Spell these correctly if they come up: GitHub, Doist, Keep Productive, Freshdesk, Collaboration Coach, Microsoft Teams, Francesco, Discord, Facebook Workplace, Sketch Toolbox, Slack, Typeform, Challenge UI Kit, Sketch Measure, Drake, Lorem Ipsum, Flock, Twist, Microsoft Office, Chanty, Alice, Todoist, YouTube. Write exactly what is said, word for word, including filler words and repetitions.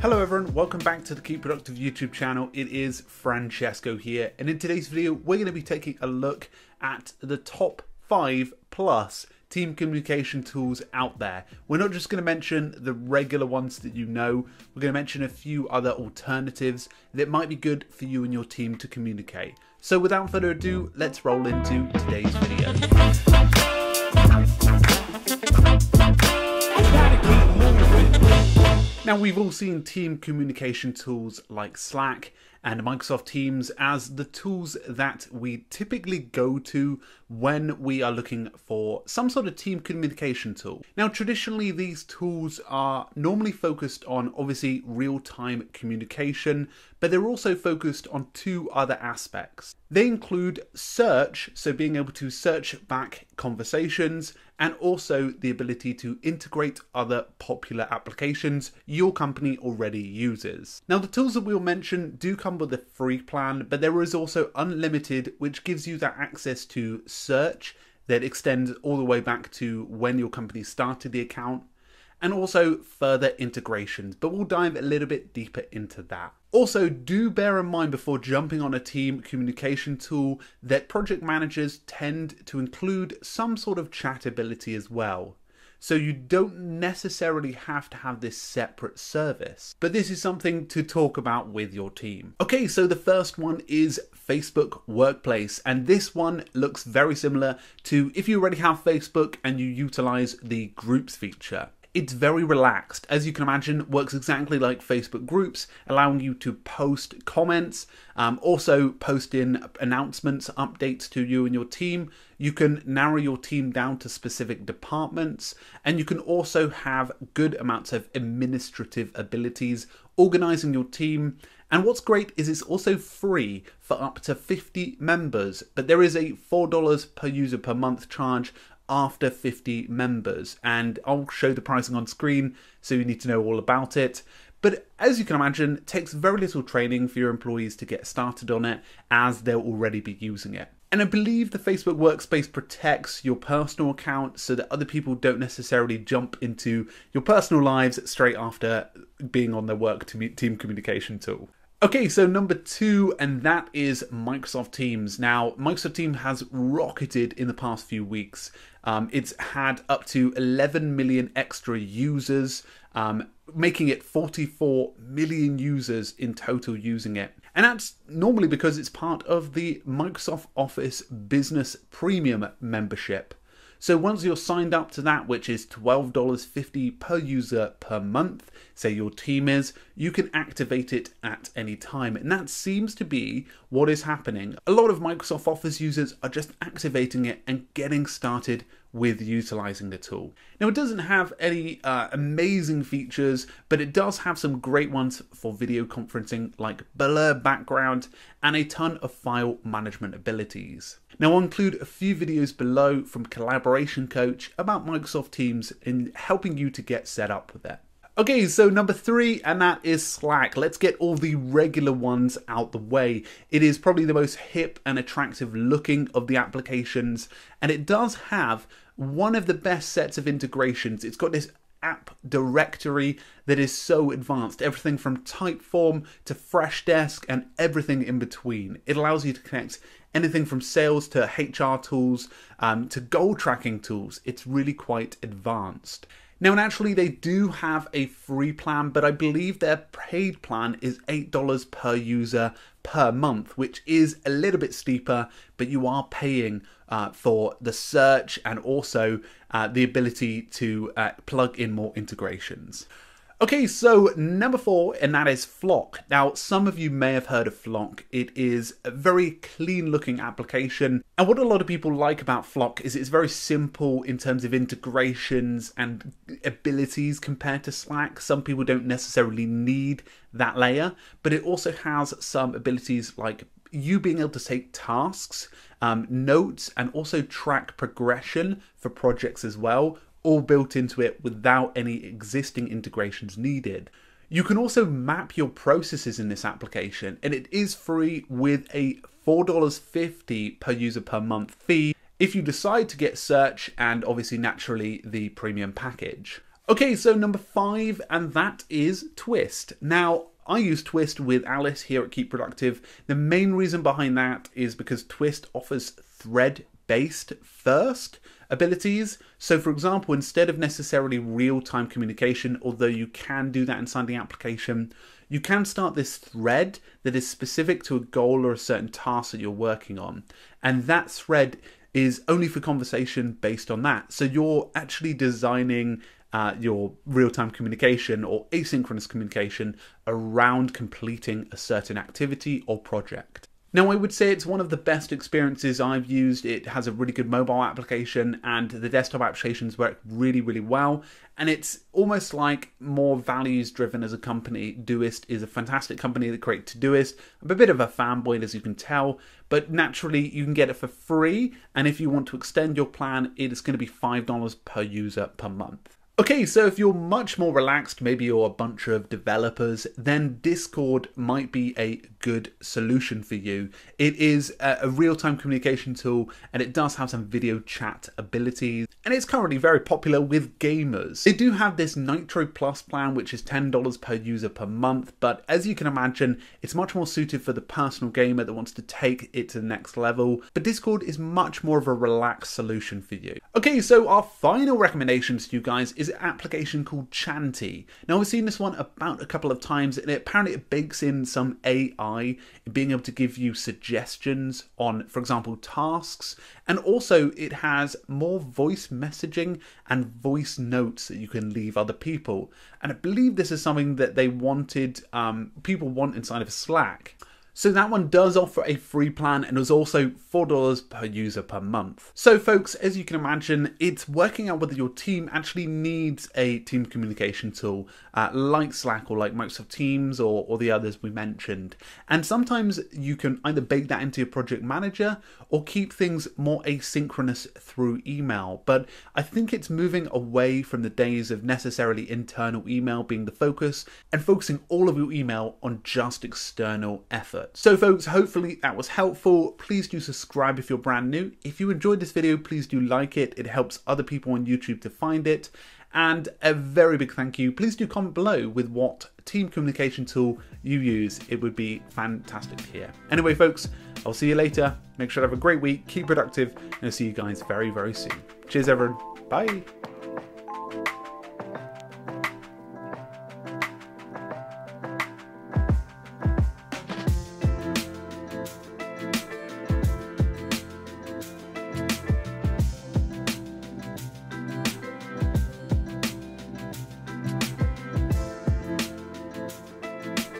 Hello everyone, welcome back to the Keep Productive YouTube channel. It is Francesco here, and in today's video, we're going to be taking a look at the top five plus team communication tools out there. We're not just going to mention the regular ones that you know, we're going to mention a few other alternatives that might be good for you and your team to communicate. So without further ado, let's roll into today's video. Now, we've all seen team communication tools like Slack and Microsoft Teams as the tools that we typically go to when we are looking for some sort of team communication tool. Now, traditionally, these tools are normally focused on, obviously, real-time communication, but they're also focused on two other aspects. They include search, so being able to search back conversations, and also the ability to integrate other popular applications your company already uses. Now, the tools that we'll mention do come with a free plan, but there is also unlimited, which gives you that access to search that extends all the way back to when your company started the account, and also further integrations, but we'll dive a little bit deeper into that. Also, do bear in mind before jumping on a team communication tool that project managers tend to include some sort of chat ability as well. So you don't necessarily have to have this separate service, but this is something to talk about with your team. Okay, so the first one is Facebook Workplace, and this one looks very similar to if you already have Facebook and you utilize the groups feature. It's very relaxed, as you can imagine, works exactly like Facebook groups, allowing you to post comments, um, also post in announcements, updates to you and your team. You can narrow your team down to specific departments, and you can also have good amounts of administrative abilities, organizing your team. And what's great is it's also free for up to fifty members, but there is a four dollars per user per month charge after fifty members, and I'll show the pricing on screen so you need to know all about it. But as you can imagine, it takes very little training for your employees to get started on it, as they'll already be using it. And I believe the Facebook Workspace protects your personal account so that other people don't necessarily jump into your personal lives straight after being on their work team communication tool. Okay, so number two, and that is Microsoft Teams. Now, Microsoft Teams has rocketed in the past few weeks. Um, it's had up to eleven million extra users, um, making it forty-four million users in total using it. And that's normally because it's part of the Microsoft Office Business Premium membership. So once you're signed up to that, which is twelve dollars and fifty cents per user per month, say your team is, you can activate it at any time. And that seems to be what is happening. A lot of Microsoft Office users are just activating it and getting started with utilizing the tool. Now, it doesn't have any uh, amazing features, but it does have some great ones for video conferencing, like blur background and a ton of file management abilities. Now, I'll include a few videos below from Collaboration Coach about Microsoft Teams in helping you to get set up with it. Okay, so number three, and that is Slack. Let's get all the regular ones out the way. It is probably the most hip and attractive looking of the applications, and it does have one of the best sets of integrations. It's got this app directory that is so advanced, everything from Typeform to Freshdesk and everything in between. It allows you to connect anything from sales to H R tools, um, to goal tracking tools. It's really quite advanced. Now, naturally, they do have a free plan, but I believe their paid plan is eight dollars per user per month, which is a little bit steeper, but you are paying uh, for the search and also uh, the ability to uh, plug in more integrations. Okay, so number four, and that is Flock. Now, some of you may have heard of Flock. It is a very clean looking application. And what a lot of people like about Flock is it's very simple in terms of integrations and abilities compared to Slack. Some people don't necessarily need that layer, but it also has some abilities like you being able to take tasks, um, notes, and also track progression for projects as well, all built into it without any existing integrations needed. You can also map your processes in this application, and it is free with a four dollars and fifty cents per user per month fee if you decide to get search and obviously naturally the premium package. Okay, so number five, and that is Twist. Now, I use Twist with Alice here at Keep Productive. The main reason behind that is because Twist offers thread-based first abilities. So for example, instead of necessarily real-time communication, although you can do that inside the application, you can start this thread that is specific to a goal or a certain task that you're working on. And that thread is only for conversation based on that. So you're actually designing Uh, your real-time communication or asynchronous communication around completing a certain activity or project. Now, I would say it's one of the best experiences I've used. It has a really good mobile application and the desktop applications work really, really well. And it's almost like more values driven as a company. Doist is a fantastic company that created Todoist. I'm a bit of a fanboy, as you can tell, but naturally you can get it for free. And if you want to extend your plan, it is going to be five dollars per user per month. Okay, so if you're much more relaxed, maybe you're a bunch of developers, then Discord might be a good solution for you. It is a real-time communication tool and it does have some video chat abilities and it's currently very popular with gamers. They do have this Nitro Plus plan, which is ten dollars per user per month, but as you can imagine, it's much more suited for the personal gamer that wants to take it to the next level, but Discord is much more of a relaxed solution for you. Okay, so our final recommendation to you guys is an application called Chanty. Now, we've seen this one about a couple of times and it, apparently it bakes in some A I, being able to give you suggestions on, for example, tasks. And also it has more voice messaging and voice notes that you can leave other people. And I believe this is something that they wanted, um, people want inside of Slack. So that one does offer a free plan and is also four dollars per user per month. So folks, as you can imagine, it's working out whether your team actually needs a team communication tool uh, like Slack or like Microsoft Teams or, or the others we mentioned. And sometimes you can either bake that into your project manager or keep things more asynchronous through email. But I think it's moving away from the days of necessarily internal email being the focus and focusing all of your email on just external effort. So folks, hopefully that was helpful. Please do subscribe if you're brand new. If you enjoyed this video, please do like it. It helps other people on YouTube to find it. And a very big thank you. Please do comment below with what team communication tool you use. It would be fantastic to hear. Anyway, folks, I'll see you later. Make sure to have a great week. Keep productive. And I'll see you guys very, very soon. Cheers, everyone. Bye.